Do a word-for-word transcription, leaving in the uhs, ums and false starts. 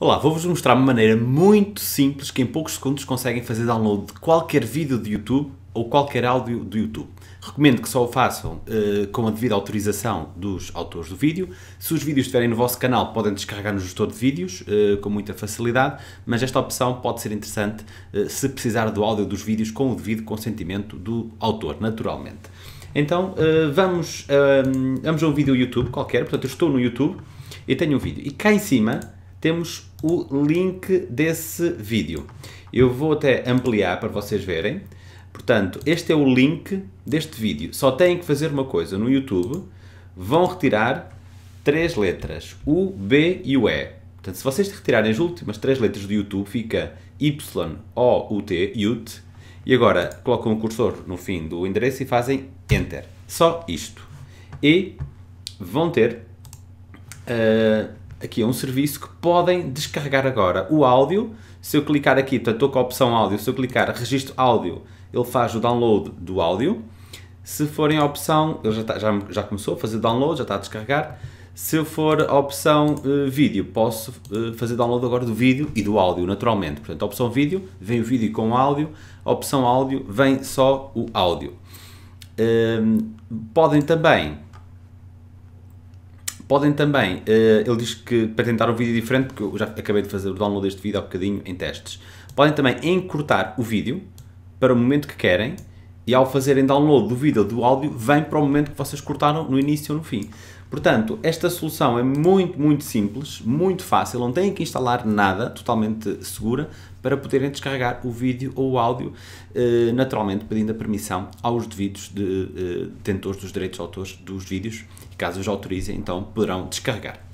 Olá, vou-vos mostrar uma maneira muito simples que em poucos segundos conseguem fazer download de qualquer vídeo do YouTube ou qualquer áudio do YouTube. Recomendo que só o façam uh, com a devida autorização dos autores do vídeo. Se os vídeos estiverem no vosso canal, podem descarregar no gestor de vídeos uh, com muita facilidade, mas esta opção pode ser interessante uh, se precisar do áudio dos vídeos com o devido consentimento do autor, naturalmente. Então, uh, vamos, uh, vamos a um vídeo YouTube qualquer. Portanto, eu estou no YouTube e tenho um vídeo. E cá em cima temos o link desse vídeo. Eu vou até ampliar para vocês verem. Portanto, este é o link deste vídeo. Só têm que fazer uma coisa no YouTube. Vão retirar três letras, U, B e o E. Portanto, se vocês retirarem as últimas três letras do YouTube, fica Y, O, U, T, U T. E agora colocam o cursor no fim do endereço e fazem Enter. Só isto. E vão ter Uh, aqui é um serviço que podem descarregar agora o áudio. Se eu clicar aqui, portanto, estou com a opção áudio, se eu clicar registro áudio, ele faz o download do áudio. Se forem a opção, ele já, está, já, já começou a fazer download, já está a descarregar. Se eu for a opção uh, vídeo, posso uh, fazer download agora do vídeo e do áudio, naturalmente. Portanto, a opção vídeo, vem o vídeo com o áudio, a opção áudio, vem só o áudio. Uh, podem também... Podem também, ele diz que para tentar um vídeo diferente, porque eu já acabei de fazer o download deste vídeo há bocadinho em testes, podem também encurtar o vídeo para o momento que querem e ao fazerem download do vídeo ou do áudio, vem para o momento que vocês cortaram no início ou no fim. Portanto, esta solução é muito, muito simples, muito fácil, não têm que instalar nada, totalmente segura, para poderem descarregar o vídeo ou o áudio, naturalmente pedindo a permissão aos devidos detentores dos direitos de autores dos vídeos. Caso os autorizem, então poderão descarregar.